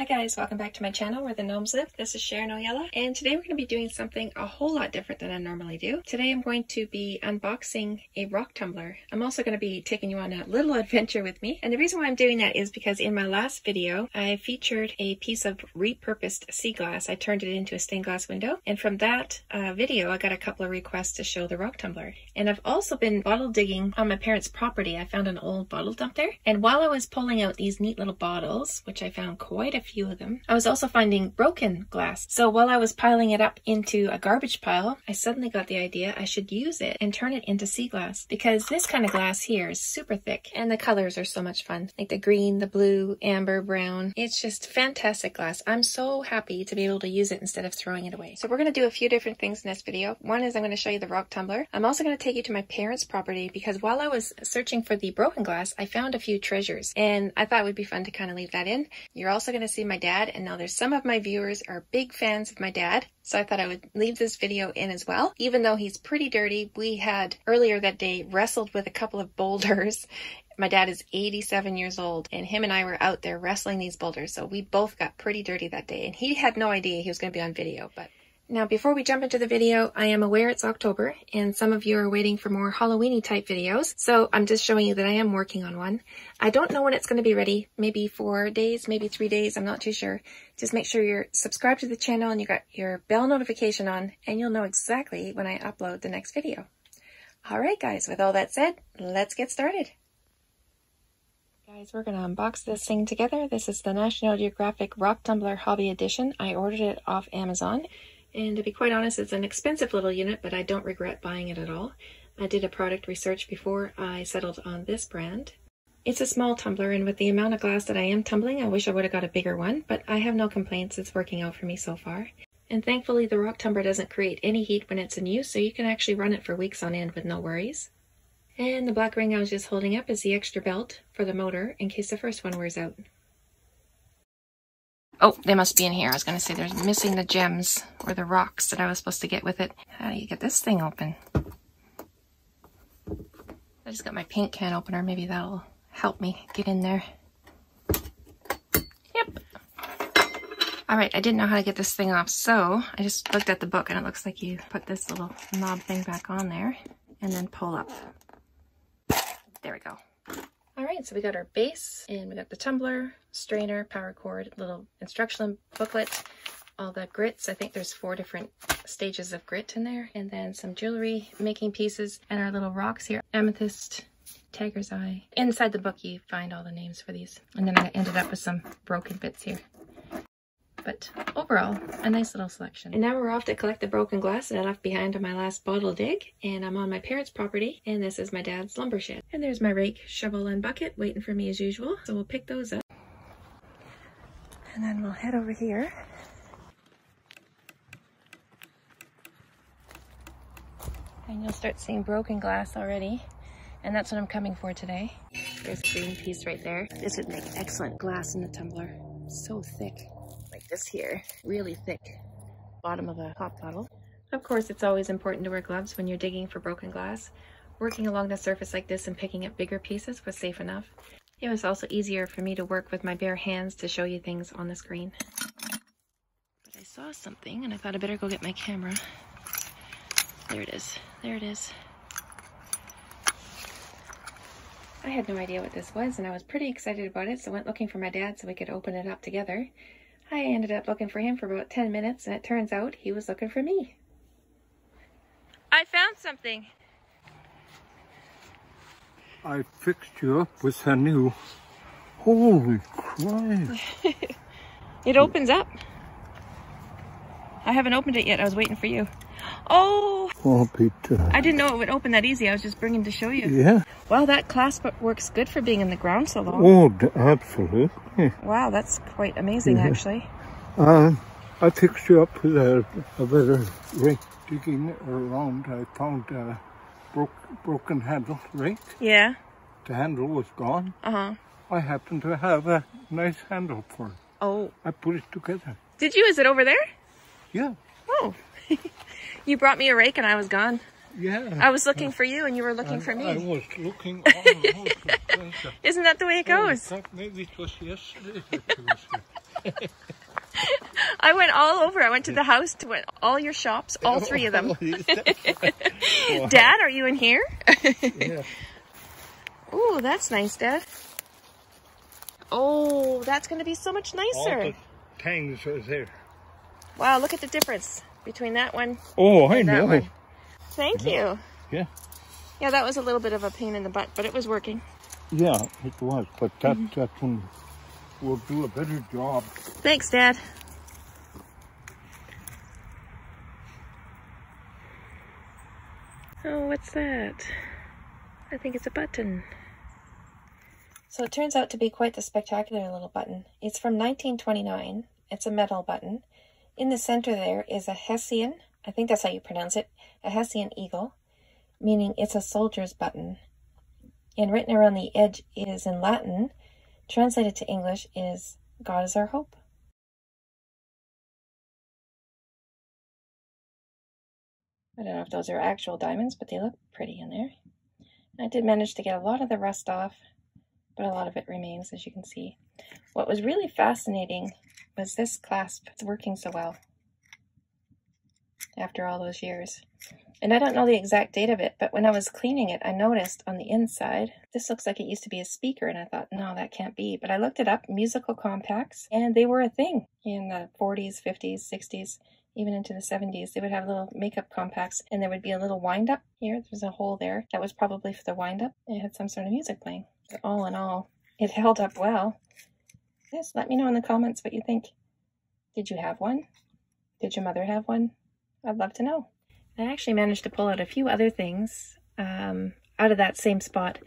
Hi guys, welcome back to my channel Where the Gnomes Live. This is Sharon Ojala, and today we're going to be doing something a whole lot different than I normally do. Today I'm going to be unboxing a rock tumbler. I'm also going to be taking you on a little adventure with me, and the reason why I'm doing that is because in my last video I featured a piece of repurposed sea glass. I turned it into a stained glass window, and from that video I got a couple of requests to show the rock tumbler. And I've also been bottle digging on my parents' property. I found an old bottle dump there, and while I was pulling out these neat little bottles, which I found quite a few of them, I was also finding broken glass. So while I was piling it up into a garbage pile, I suddenly got the idea I should use it and turn it into sea glass, because this kind of glass here is super thick and the colors are so much fun, like the green, the blue, amber, brown. It's just fantastic glass. I'm so happy to be able to use it instead of throwing it away. So we're going to do a few different things in this video. One is I'm going to show you the rock tumbler. I'm also going to take you to my parents' property, because while I was searching for the broken glass, I found a few treasures and I thought it would be fun to kind of leave that in. You're also going to see my dad, and now there's some of my viewers are big fans of my dad, so I thought I would leave this video in as well. Even though he's pretty dirty, we had earlier that day wrestled with a couple of boulders. My dad is 87 years old, and him and I were out there wrestling these boulders, so we both got pretty dirty that day, and he had no idea he was going to be on video. But now, before we jump into the video, I am aware it's October and some of you are waiting for more Halloween-y type videos, so I'm just showing you that I am working on one. I don't know when it's going to be ready, maybe 4 days, maybe 3 days, I'm not too sure. Just make sure you're subscribed to the channel and you got your bell notification on, and you'll know exactly when I upload the next video. Alright guys, with all that said, let's get started. Guys, we're going to unbox this thing together. This is the National Geographic Rock Tumbler Hobby Edition. I ordered it off Amazon. And to be quite honest, it's an expensive little unit, but I don't regret buying it at all. I did a product research before I settled on this brand. It's a small tumbler, and with the amount of glass that I am tumbling, I wish I would have got a bigger one, but I have no complaints. It's working out for me so far. And thankfully, the rock tumbler doesn't create any heat when it's in use, so you can actually run it for weeks on end with no worries. And the black ring I was just holding up is the extra belt for the motor in case the first one wears out. Oh, they must be in here. I was going to say they're missing the gems or the rocks that I was supposed to get with it. How do you get this thing open? I just got my paint can opener. Maybe that'll help me get in there. Yep. All right, I didn't know how to get this thing off, so I just looked at the book, and it looks like you put this little knob thing back on there and then pull up. There we go. All right, so we got our base, and we got the tumbler, strainer, power cord, little instructional booklet, all the grits. I think there's 4 different stages of grit in there, and then some jewelry making pieces, and our little rocks here, amethyst, tiger's eye. Inside the book, you find all the names for these. And then I ended up with some broken bits here. But overall, a nice little selection. And now we're off to collect the broken glass that I left behind on my last bottle dig, and I'm on my parents' property, and this is my dad's lumber shed. And there's my rake, shovel, and bucket waiting for me as usual, so we'll pick those up. And then we'll head over here. And you'll start seeing broken glass already, and that's what I'm coming for today. There's a green piece right there. This would make excellent glass in the tumbler. So thick. Like this here, really thick bottom of a pop bottle. Of course, it's always important to wear gloves when you're digging for broken glass. Working along the surface like this and picking up bigger pieces was safe enough. It was also easier for me to work with my bare hands to show you things on the screen. But I saw something and I thought I better go get my camera. There it is. There it is. I had no idea what this was, and I was pretty excited about it, so I went looking for my dad so we could open it up together. I ended up looking for him for about 10 minutes, and it turns out he was looking for me. I found something. I fixed you up with her new... Holy Christ. It opens up. I haven't opened it yet. I was waiting for you. Oh! Oh, Peter. I didn't know it would open that easy. I was just bringing to show you. Yeah. Wow, that clasp works good for being in the ground so long. Oh, absolutely. Wow, that's quite amazing, yeah. Actually. I fixed you up with a bit of rake digging around. I found a broken handle rake. Yeah. The handle was gone. Uh-huh. I happened to have a nice handle for it. Oh. I put it together. Did you? Is it over there? Yeah. Oh. You brought me a rake and I was gone. Yeah. I was looking for you and you were looking for me. I was looking all over. Isn't that the way it goes? In fact, maybe it was yesterday that you was here. I went all over. I went to the house, to all your shops, all three of them. Dad, are you in here? Yeah. Ooh, that's nice, Dad. Oh, that's going to be so much nicer. All the tangs was there. Wow, look at the difference between that one. Oh, I know. One. Thank you. Yeah. Yeah, that was a little bit of a pain in the butt, but it was working. Yeah, it was, but that, that one will do a better job. Thanks, Dad. Oh, what's that? I think it's a button. So it turns out to be quite the spectacular little button. It's from 1929. It's a metal button. In the center there is a Hessian, I think that's how you pronounce it, a Hessian eagle, meaning it's a soldier's button. And written around the edge is in Latin, translated to English is, God is our hope. I don't know if those are actual diamonds, but they look pretty in there. And I did manage to get a lot of the rust off, but a lot of it remains, as you can see. What was really fascinating was this clasp. It's working so well after all those years. And I don't know the exact date of it, but when I was cleaning it, I noticed on the inside, this looks like it used to be a speaker, and I thought, no, that can't be. But I looked it up, musical compacts, and they were a thing in the 40s, 50s, 60s, even into the 70s. They would have little makeup compacts, and there would be a little wind-up here. There's a hole there. That was probably for the wind-up. It had some sort of music playing. But all in all, it held up well. Just let me know in the comments what you think. Did you have one? Did your mother have one? I'd love to know. I actually managed to pull out a few other things out of that same spot.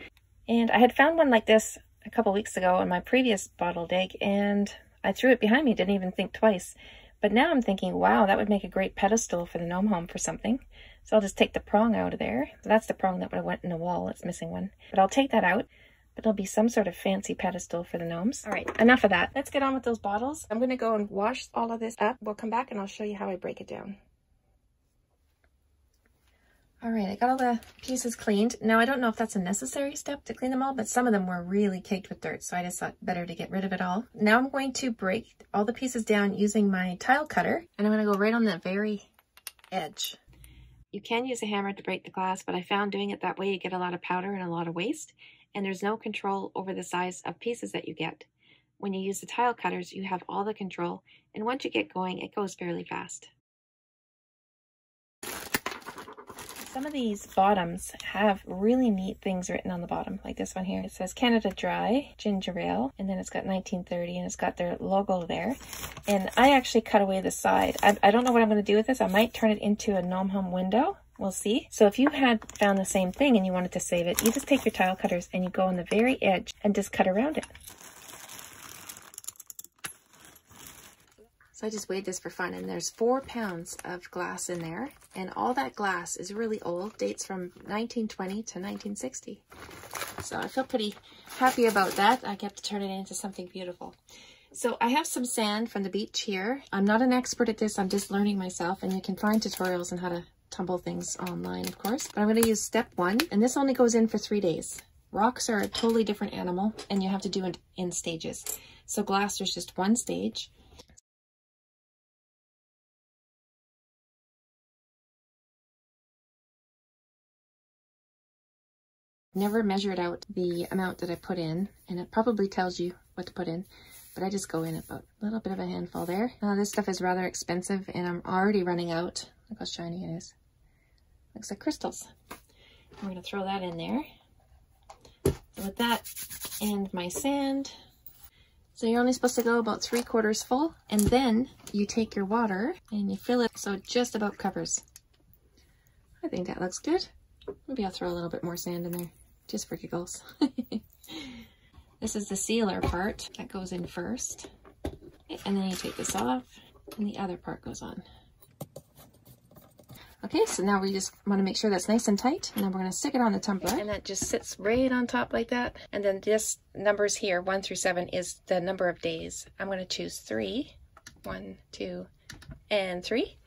And I had found one like this a couple weeks ago on my previous bottle dig, and I threw it behind me, didn't even think twice. But now I'm thinking, wow, that would make a great pedestal for the gnome home for something. So I'll just take the prong out of there. That's the prong that would have went in the wall. It's missing one. But I'll take that out. But it'll be some sort of fancy pedestal for the gnomes. All right, enough of that. Let's get on with those bottles. I'm going to go and wash all of this up. We'll come back and I'll show you how I break it down. All right, I got all the pieces cleaned. Now, I don't know if that's a necessary step to clean them all, but some of them were really caked with dirt, so I just thought better to get rid of it all. Now I'm going to break all the pieces down using my tile cutter, and I'm going to go right on that very edge. You can use a hammer to break the glass, but I found doing it that way, you get a lot of powder and a lot of waste, and there's no control over the size of pieces that you get. When you use the tile cutters, you have all the control, and once you get going, it goes fairly fast. Some of these bottoms have really neat things written on the bottom, like this one here. It says Canada Dry Ginger Ale, and then it's got 1930, and it's got their logo there. And I actually cut away the side. I don't know what I'm going to do with this. I might turn it into a gnome home window. We'll see. So if you had found the same thing and you wanted to save it, you just take your tile cutters and you go on the very edge and just cut around it. So I just weighed this for fun, and there's 4 pounds of glass in there, and all that glass is really old, dates from 1920 to 1960. So I feel pretty happy about that. I get to turn it into something beautiful. So I have some sand from the beach here. I'm not an expert at this, I'm just learning myself, and you can find tutorials on how to tumble things online, of course. But I'm going to use step 1, and this only goes in for 3 days. Rocks are a totally different animal, and you have to do it in stages. So glass, there's just one stage. Never measured out the amount that I put in, and it probably tells you what to put in, but I just go in about a little bit of a handful there. Now this stuff is rather expensive, and I'm already running out. Look how shiny it is. Looks like crystals. I'm going to throw that in there. So with that and my sand. So you're only supposed to go about 3/4 full, and then you take your water and you fill it so it just about covers. I think that looks good. Maybe I'll throw a little bit more sand in there. Just for giggles. This is the sealer part that goes in first, and then you take this off and the other part goes on. Okay, so now we just want to make sure that's nice and tight, and then we're going to stick it on the tumbler, and that just sits right on top like that. And then this numbers here, 1 through 7, is the number of days. I'm going to choose 3. 1, 2, and 3.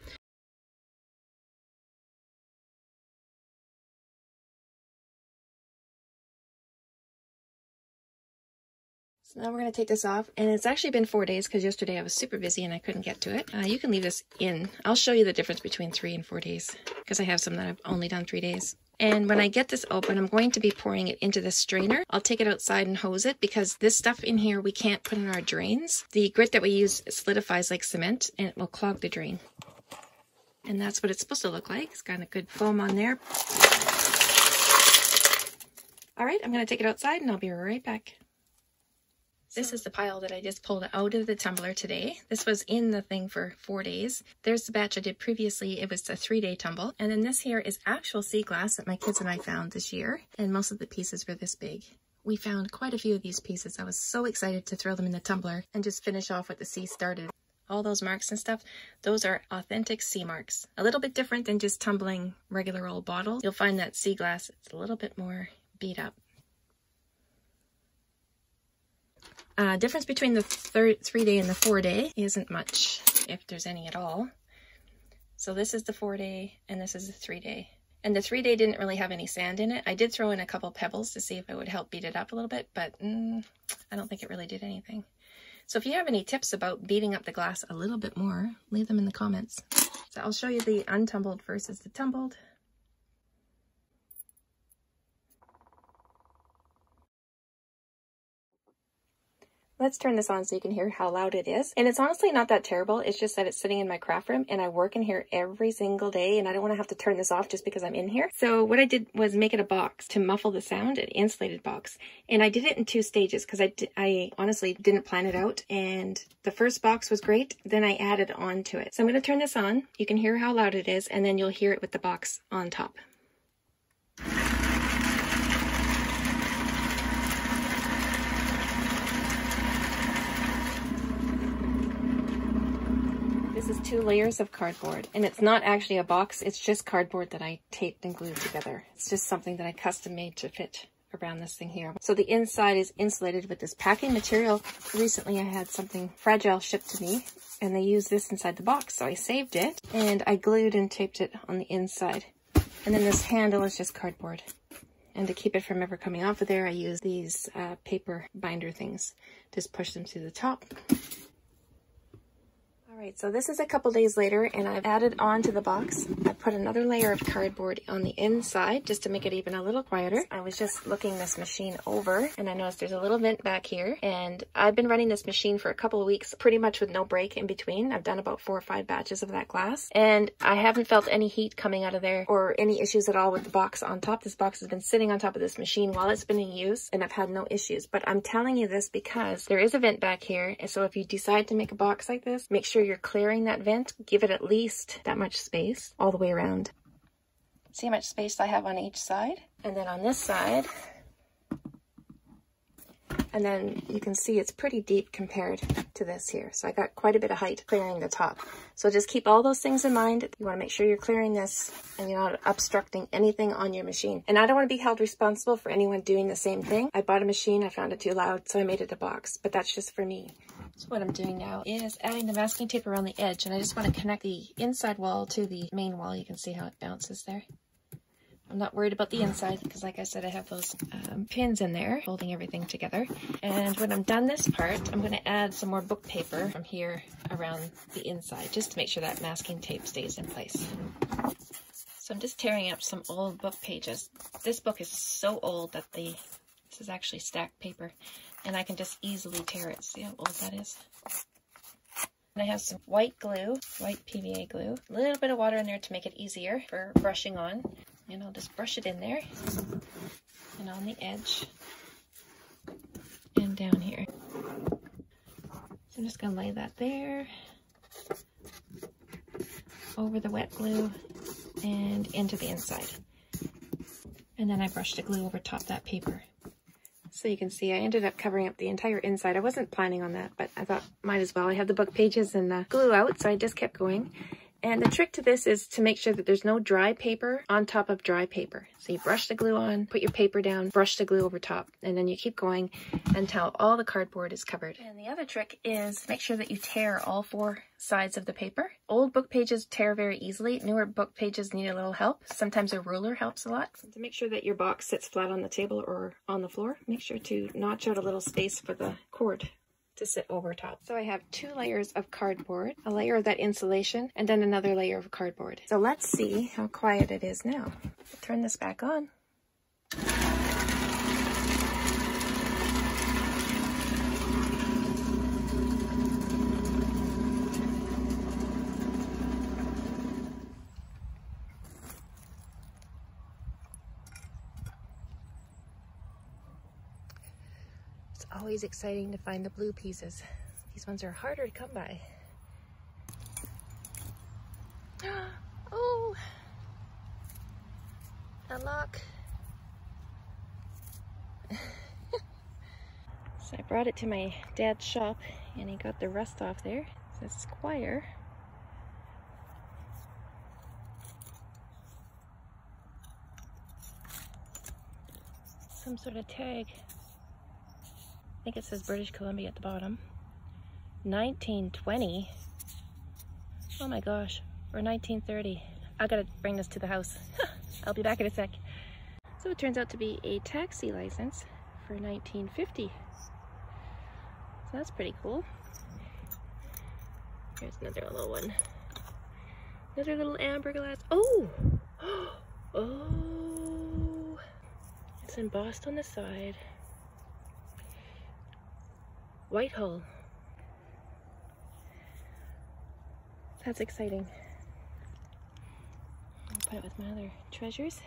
So now we're going to take this off, and it's actually been 4 days because yesterday I was super busy and I couldn't get to it. You can leave this in. I'll show you the difference between 3 and 4 days because I have some that I've only done 3 days. And when I get this open, I'm going to be pouring it into the strainer. I'll take it outside and hose it because this stuff in here we can't put in our drains. The grit that we use solidifies like cement and it will clog the drain. And that's what it's supposed to look like. It's got a good foam on there. All right, I'm going to take it outside and I'll be right back. This is the pile that I just pulled out of the tumbler today. This was in the thing for 4 days. There's the batch I did previously. It was a 3-day tumble. And then this here is actual sea glass that my kids and I found this year. And most of the pieces were this big. We found quite a few of these pieces. I was so excited to throw them in the tumbler and just finish off what the sea started. All those marks and stuff, those are authentic sea marks. A little bit different than just tumbling regular old bottles. You'll find that sea glass, it's a little bit more beat up. Difference between the 3-day and the 4-day isn't much, if there's any at all. So this is the 4-day and this is the 3-day. And the 3-day didn't really have any sand in it. I did throw in a couple pebbles to see if it would help beat it up a little bit, but I don't think it really did anything. So if you have any tips about beating up the glass a little bit more, leave them in the comments. So I'll show you the untumbled versus the tumbled. Let's turn this on so you can hear how loud it is. And it's honestly not that terrible. It's just that it's sitting in my craft room and I work in here every single day and I don't want to have to turn this off just because I'm in here. So what I did was make it a box to muffle the sound, an insulated box. And I did it in 2 stages because I honestly didn't plan it out. And the first box was great. Then I added on to it. So I'm going to turn this on. You can hear how loud it is and then you'll hear it with the box on top. This is 2 layers of cardboard, and it's not actually a box, it's just cardboard that I taped and glued together. It's just something that I custom made to fit around this thing here. So the inside is insulated with this packing material. Recently I had something fragile shipped to me, and they used this inside the box, so I saved it, and I glued and taped it on the inside. And then this handle is just cardboard. And to keep it from ever coming off of there, I use these paper binder things. Just push them through the top. Alright, so this is a couple days later and I've added on to the box. I put another layer of cardboard on the inside just to make it even a little quieter. I was just looking this machine over and I noticed there's a little vent back here, and I've been running this machine for a couple of weeks pretty much with no break in between. I've done about 4 or 5 batches of that glass and I haven't felt any heat coming out of there or any issues at all with the box on top. This box has been sitting on top of this machine while it's been in use and I've had no issues. But I'm telling you this because there is a vent back here, and so if you decide to make a box like this, make sure you're clearing that vent. Give it at least that much space all the way around. See how much space I have on each side, and then on this side, and then you can see it's pretty deep compared to this here. So I got quite a bit of height clearing the top. So just keep all those things in mind. You want to make sure you're clearing this and you're not obstructing anything on your machine. And I don't want to be held responsible for anyone doing the same thing. I bought a machine, I found it too loud, so I made it a box, but that's just for me. So what I'm doing now is adding the masking tape around the edge, and I just want to connect the inside wall to the main wall. You can see how it bounces there. I'm not worried about the inside because, like I said, I have those pins in there holding everything together. And when I'm done this part, I'm going to add some more book paper from here around the inside just to make sure that masking tape stays in place. So I'm just tearing up some old book pages. This book is so old that this is actually stacked paper, and I can just easily tear it. See how old that is? And I have some white glue, white PVA glue, a little bit of water in there to make it easier for brushing on. And I'll just brush it in there and on the edge and down here. So I'm just going to lay that there over the wet glue and into the inside. And then I brushed the glue over top that paper. So you can see I ended up covering up the entire inside. I wasn't planning on that, but I thought might as well. I had the book pages and the glue out, so I just kept going. And the trick to this is to make sure that there's no dry paper on top of dry paper. So you brush the glue on, put your paper down, brush the glue over top, and then you keep going until all the cardboard is covered. And the other trick is make sure that you tear all four sides of the paper. Old book pages tear very easily. Newer book pages need a little help. Sometimes a ruler helps a lot. So to make sure that your box sits flat on the table or on the floor, make sure to notch out a little space for the cord to sit over top. So I have two layers of cardboard, a layer of that insulation, and then another layer of cardboard. So let's see how quiet it is now. I'll turn this back on. Always exciting to find the blue pieces. These ones are harder to come by. Oh! A lock. So I brought it to my dad's shop and he got the rust off there. It says Squire. Some sort of tag. I think it says British Columbia at the bottom. 1920. Oh my gosh. Or 1930. I gotta bring this to the house. I'll be back in a sec. So it turns out to be a taxi license for 1950. So that's pretty cool. Here's another little one. Another little amber glass. Oh! Oh! It's embossed on the side. Whitehall. That's exciting. I'll put it with my other treasures.